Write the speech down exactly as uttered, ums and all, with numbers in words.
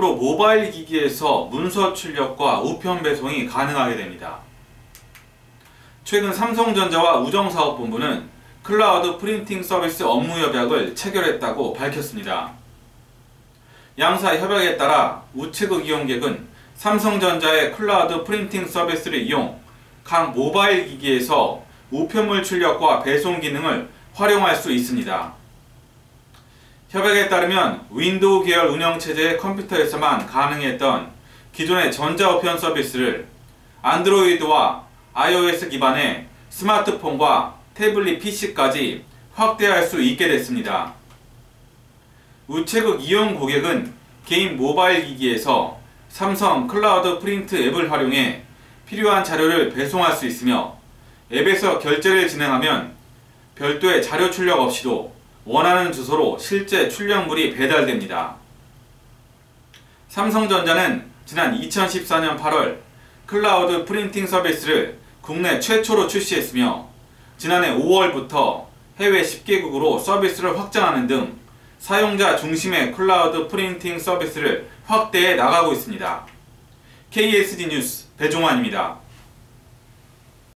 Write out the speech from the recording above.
앞으로 모바일 기기에서 문서 출력과 우편 배송이 가능하게 됩니다. 최근 삼성전자와 우정사업본부는 클라우드 프린팅 서비스 업무 협약을 체결했다고 밝혔습니다. 양사 협약에 따라 우체국 이용객은 삼성전자의 클라우드 프린팅 서비스를 이용 각 모바일 기기에서 우편물 출력과 배송 기능을 활용할 수 있습니다. 협약에 따르면 윈도우 계열 운영체제의 컴퓨터에서만 가능했던 기존의 전자우편 서비스를 안드로이드와 아이오에스 기반의 스마트폰과 태블릿 피씨까지 확대할 수 있게 됐습니다. 우체국 이용 고객은 개인 모바일 기기에서 삼성 클라우드 프린트 앱을 활용해 필요한 자료를 배송할 수 있으며, 앱에서 결제를 진행하면 별도의 자료 출력 없이도 원하는 주소로 실제 출력물이 배달됩니다. 삼성전자는 지난 이천십사년 팔월 클라우드 프린팅 서비스를 국내 최초로 출시했으며, 지난해 오월부터 해외 십 개국으로 서비스를 확장하는 등 사용자 중심의 클라우드 프린팅 서비스를 확대해 나가고 있습니다. 케이에스디 뉴스 배종환입니다.